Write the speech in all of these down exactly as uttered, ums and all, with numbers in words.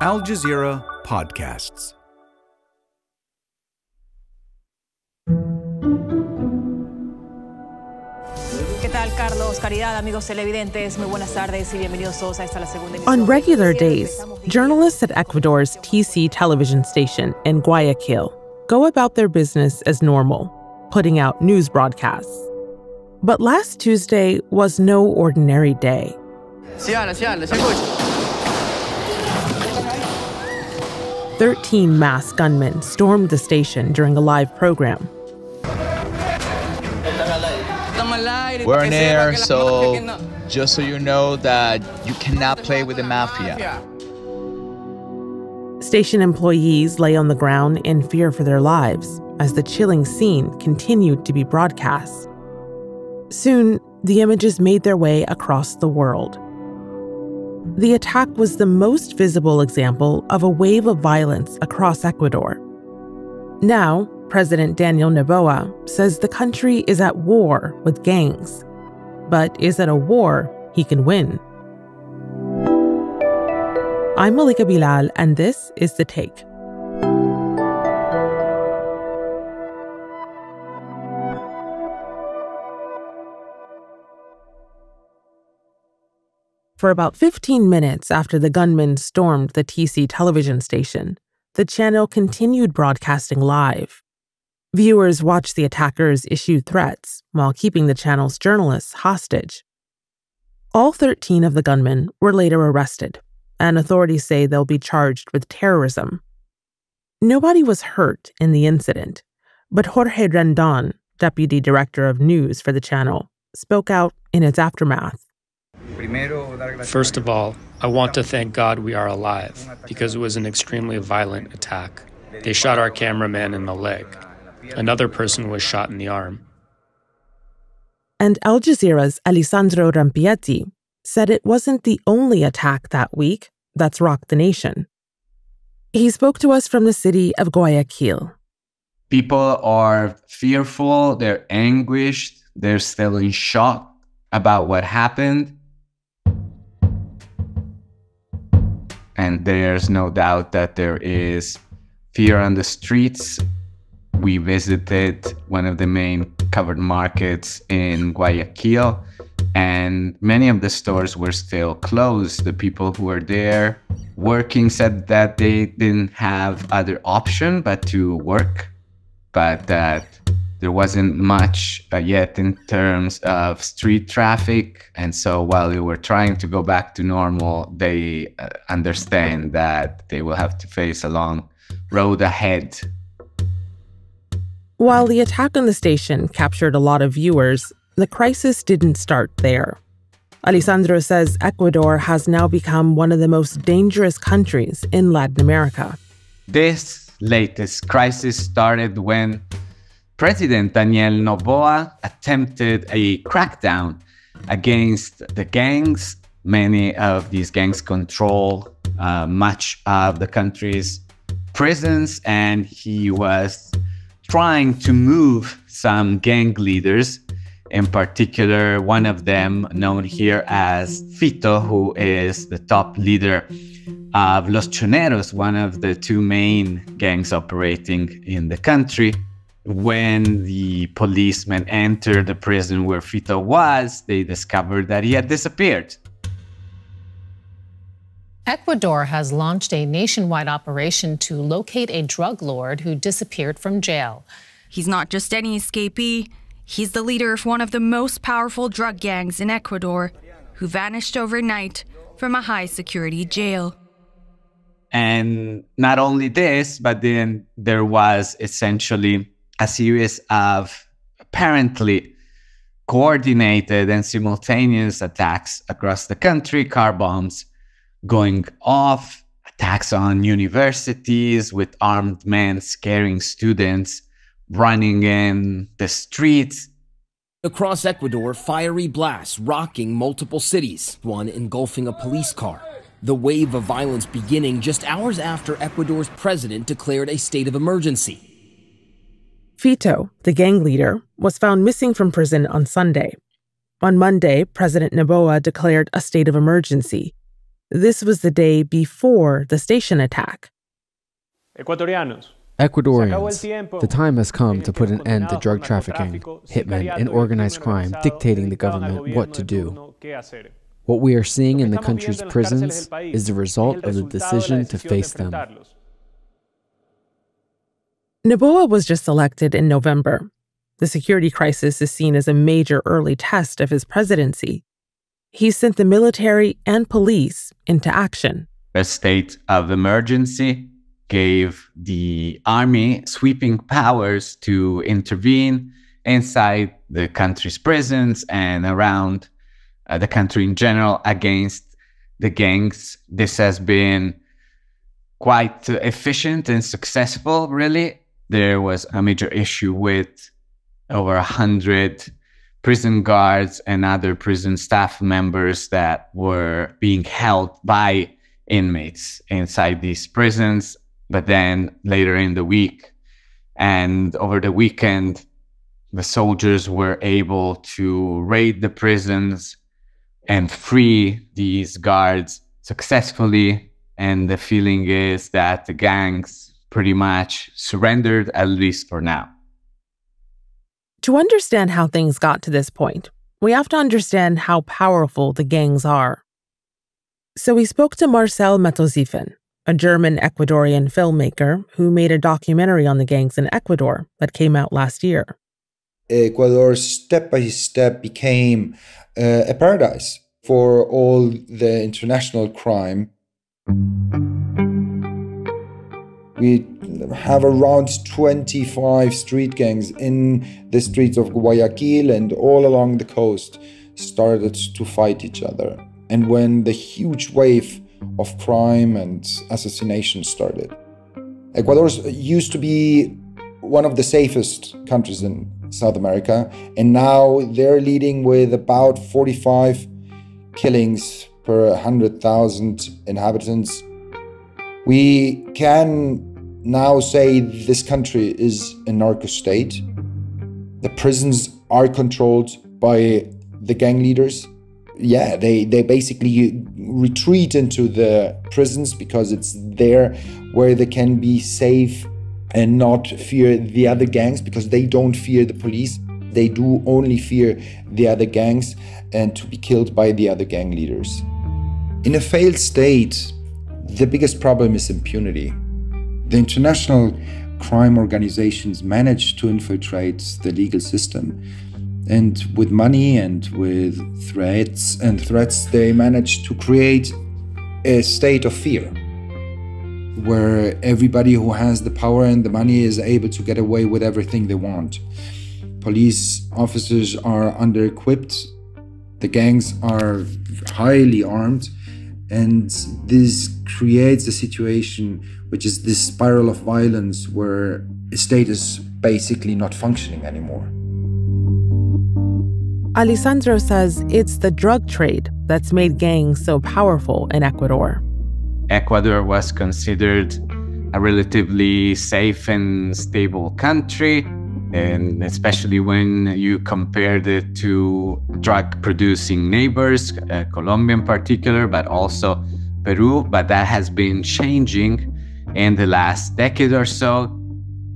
Al Jazeera Podcasts. ¿Qué tal, Carlos? Caridad, amigos televidentes, muy buenas tardes y bienvenidos todos a esta la segunda emisión. On regular days, journalists at Ecuador's T C television station in Guayaquil go about their business as normal, putting out news broadcasts. But last Tuesday was no ordinary day. Thirteen masked gunmen stormed the station during a live program. We're in air, so just so you know that you cannot play with the mafia. Station employees lay on the ground in fear for their lives as the chilling scene continued to be broadcast. Soon, the images made their way across the world. The attack was the most visible example of a wave of violence across Ecuador. Now, President Daniel Noboa says the country is at war with gangs, but is it a war he can win? I'm Malika Bilal, and this is The Take. For about fifteen minutes after the gunmen stormed the T C television station, the channel continued broadcasting live. Viewers watched the attackers issue threats while keeping the channel's journalists hostage. All thirteen of the gunmen were later arrested, and authorities say they'll be charged with terrorism. Nobody was hurt in the incident, but Jorge Rendon, deputy director of news for the channel, spoke out in its aftermath. First of all, I want to thank God we are alive, because it was an extremely violent attack. They shot our cameraman in the leg. Another person was shot in the arm. And Al Jazeera's Alessandro Rampietti said it wasn't the only attack that week that's rocked the nation. He spoke to us from the city of Guayaquil. People are fearful, they're anguished, they're still in shock about what happened. And there's no doubt that there is fear on the streets. We visited one of the main covered markets in Guayaquil, and many of the stores were still closed. The people who were there working said that they didn't have other option but to work, but that there wasn't much yet in terms of street traffic. And so while they were trying to go back to normal, they uh, understand that they will have to face a long road ahead. While the attack on the station captured a lot of viewers, the crisis didn't start there. Alessandro says Ecuador has now become one of the most dangerous countries in Latin America. This latest crisis started when President Daniel Noboa attempted a crackdown against the gangs. Many of these gangs control uh, much of the country's prisons, and he was trying to move some gang leaders, in particular one of them known here as Fito, who is the top leader of Los Choneros, one of the two main gangs operating in the country. When the policemen entered the prison where Fito was, they discovered that he had disappeared. Ecuador has launched a nationwide operation to locate a drug lord who disappeared from jail. He's not just any escapee. He's the leader of one of the most powerful drug gangs in Ecuador, who vanished overnight from a high-security jail. And not only this, but then there was essentially a series of apparently coordinated and simultaneous attacks across the country, car bombs going off, attacks on universities with armed men scaring students, running in the streets. Across Ecuador, fiery blasts rocking multiple cities, one engulfing a police car. The wave of violence beginning just hours after Ecuador's president declared a state of emergency. Fito, the gang leader, was found missing from prison on Sunday. On Monday, President Noboa declared a state of emergency. This was the day before the station attack. Ecuadorianos. Ecuadorians, the time has come to put an end to drug trafficking, hitmen, and organized crime dictating the government what to do. What we are seeing in the country's prisons is the result of the decision to face them. Noboa was just elected in November. The security crisis is seen as a major early test of his presidency. He sent the military and police into action. A state of emergency gave the army sweeping powers to intervene inside the country's prisons and around uh, the country in general against the gangs. This has been quite efficient and successful, really. There was a major issue with over one hundred prison guards and other prison staff members that were being held by inmates inside these prisons. But then later in the week and over the weekend, the soldiers were able to raid the prisons and free these guards successfully. And the feeling is that the gangs pretty much surrendered, at least for now. To understand how things got to this point, we have to understand how powerful the gangs are. So we spoke to Marcel Mettelsiefen, a German-Ecuadorian filmmaker who made a documentary on the gangs in Ecuador that came out last year. Ecuador, step by step, became uh, a paradise for all the international crime. We have around twenty-five street gangs in the streets of Guayaquil and all along the coast started to fight each other. And when the huge wave of crime and assassination started, Ecuador used to be one of the safest countries in South America, and now they're leading with about forty-five killings per one hundred thousand inhabitants. We can now say this country is a narco state. The prisons are controlled by the gang leaders. Yeah, they, they basically retreat into the prisons because it's there where they can be safe and not fear the other gangs, because they don't fear the police. They do only fear the other gangs and to be killed by the other gang leaders. In a failed state, the biggest problem is impunity. The international crime organizations manage to infiltrate the legal system. And with money and with threats and threats, they managed to create a state of fear where everybody who has the power and the money is able to get away with everything they want. Police officers are under-equipped, the gangs are highly armed, and this creates a situation which is this spiral of violence where a state is basically not functioning anymore. Alessandro says it's the drug trade that's made gangs so powerful in Ecuador. Ecuador was considered a relatively safe and stable country, and especially when you compared it to drug-producing neighbors, uh, Colombia in particular, but also Peru. But that has been changing in the last decade or so.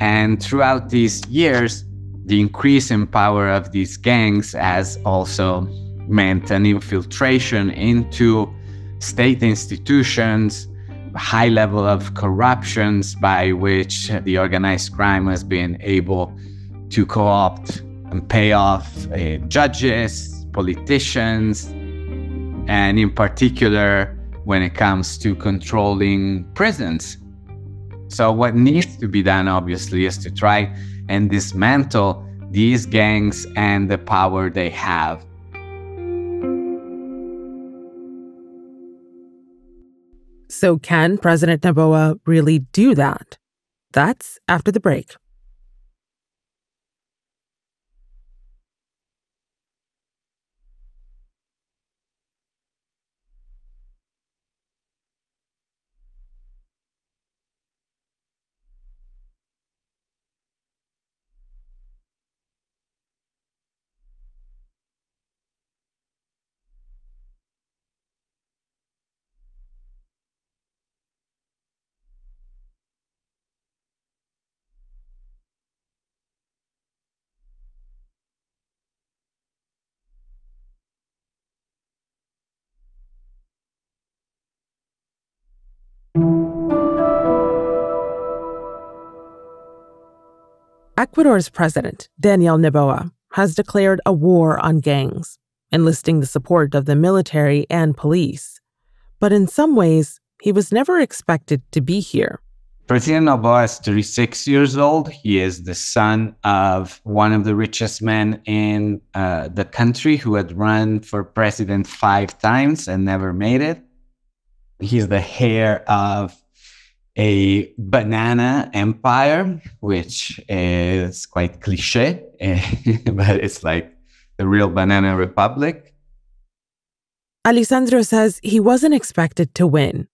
And throughout these years, the increase in power of these gangs has also meant an infiltration into state institutions, a high level of corruptions by which the organized crime has been able to co-opt and pay off uh, judges, politicians, and in particular when it comes to controlling prisons. So what needs to be done, obviously, is to try and dismantle these gangs and the power they have. So can President Noboa really do that? That's after the break. Ecuador's president, Daniel Noboa, has declared a war on gangs, enlisting the support of the military and police. But in some ways, he was never expected to be here. President Noboa is thirty-six years old. He is the son of one of the richest men in uh, the country, who had run for president five times and never made it. He's the heir of a banana empire, which is quite cliche, but it's like the real banana republic. Alessandro says he wasn't expected to win.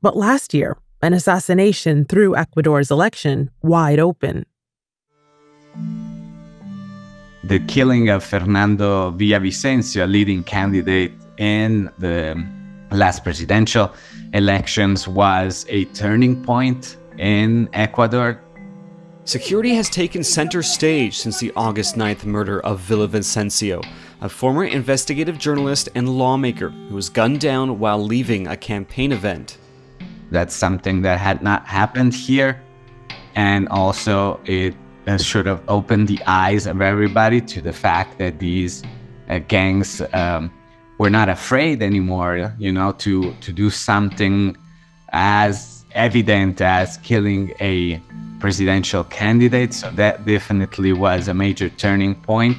But last year, an assassination threw Ecuador's election wide open. The killing of Fernando Villavicencio, a leading candidate in the last presidential elections, was a turning point in Ecuador. Security has taken center stage since the August ninth murder of Villavicencio, a former investigative journalist and lawmaker who was gunned down while leaving a campaign event. That's something that had not happened here. And also it should have opened the eyes of everybody to the fact that these uh, gangs um, were not afraid anymore, you know, to, to do something as evident as killing a presidential candidate. So that definitely was a major turning point.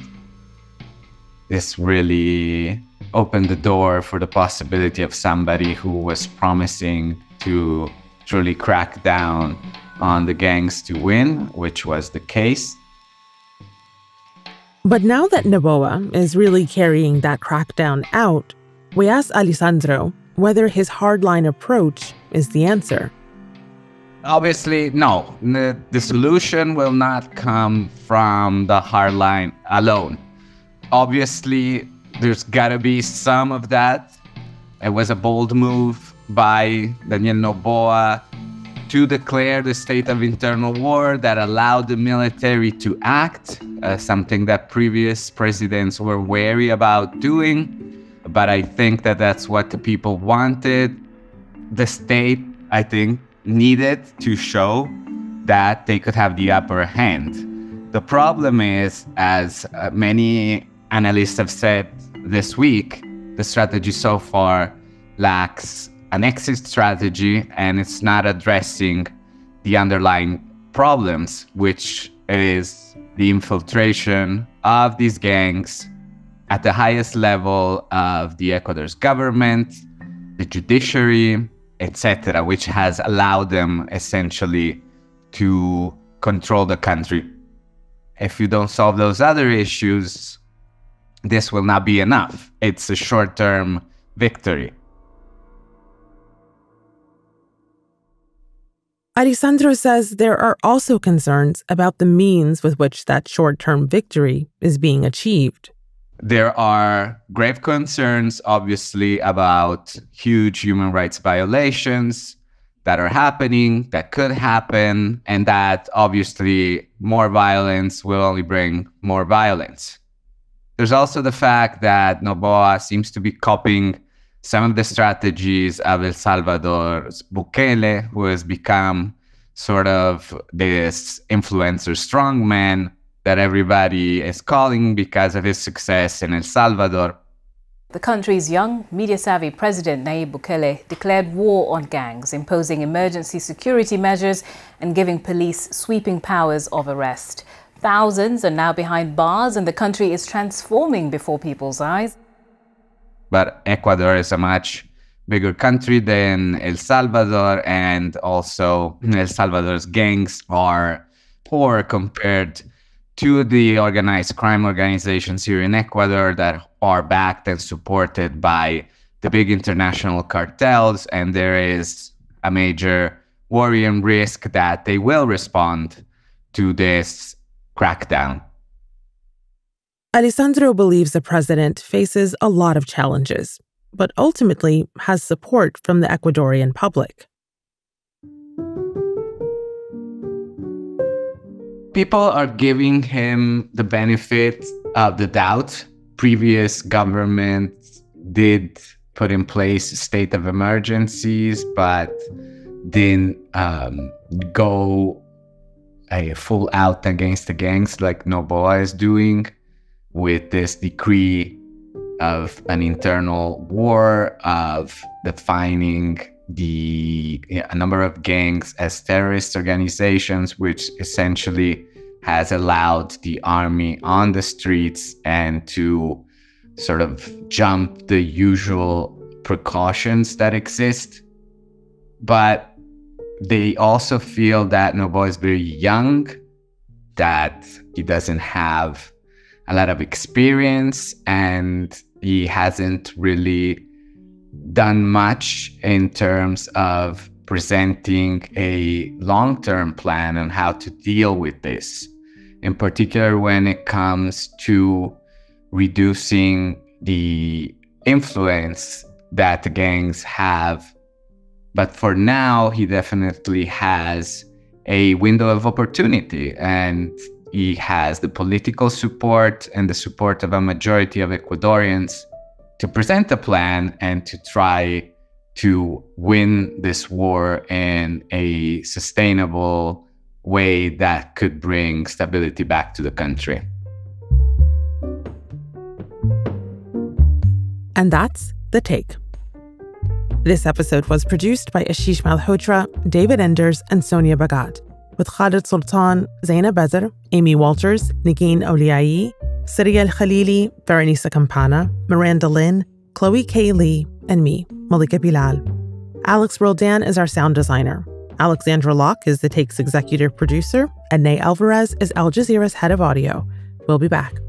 This really opened the door for the possibility of somebody who was promising to truly crack down on the gangs to win, which was the case. But now that Noboa is really carrying that crackdown out, we ask Alessandro whether his hardline approach is the answer. Obviously, no. The solution will not come from the hardline alone. Obviously, there's gotta be some of that. It was a bold move by Daniel Noboa to declare the state of internal war that allowed the military to act, uh, something that previous presidents were wary about doing. But I think that that's what the people wanted. The state, I think, needed to show that they could have the upper hand. The problem is, as uh, many analysts have said this week, the strategy so far lacks an exit strategy, and it's not addressing the underlying problems, which is the infiltration of these gangs at the highest level of the Ecuador's government, the judiciary, et cetera, which has allowed them essentially to control the country. If you don't solve those other issues, this will not be enough. It's a short-term victory. Alessandro says there are also concerns about the means with which that short-term victory is being achieved. There are grave concerns, obviously, about huge human rights violations that are happening, that could happen, and that obviously more violence will only bring more violence. There's also the fact that Noboa seems to be copying some of the strategies of El Salvador's Bukele, who has become sort of this influencer strongman that everybody is calling because of his success in El Salvador. The country's young, media-savvy president, Nayib Bukele, declared war on gangs, imposing emergency security measures and giving police sweeping powers of arrest. Thousands are now behind bars, and the country is transforming before people's eyes. But Ecuador is a much bigger country than El Salvador, and also El Salvador's gangs are poor compared to the organized crime organizations here in Ecuador that are backed and supported by the big international cartels, and there is a major worry and risk that they will respond to this crackdown. Alessandro believes the president faces a lot of challenges, but ultimately has support from the Ecuadorian public. People are giving him the benefit of the doubt. Previous governments did put in place a state of emergencies, but didn't um, go a full out against the gangs like Noboa is doing, with this decree of an internal war, of defining the a number of gangs as terrorist organizations, which essentially has allowed the army on the streets and to sort of jump the usual precautions that exist. But they also feel that Noboa is very young, that he doesn't have a lot of experience, and he hasn't really done much in terms of presenting a long-term plan on how to deal with this, in particular when it comes to reducing the influence that the gangs have. But for now, he definitely has a window of opportunity, and he has the political support and the support of a majority of Ecuadorians to present a plan and to try to win this war in a sustainable way that could bring stability back to the country. And that's The Take. This episode was produced by Ashish Malhotra, David Enders, and Sonia Bhagat, with Khaled Sultan, Zainab Bezer, Amy Walters, Nigeen Oliayi, Siriel Khalili, Faranisa Campana, Miranda Lynn, Chloe K. Lee, and me, Malika Bilal. Alex Roldan is our sound designer. Alexandra Locke is The Take's executive producer, and Ney Alvarez is Al Jazeera's head of audio. We'll be back.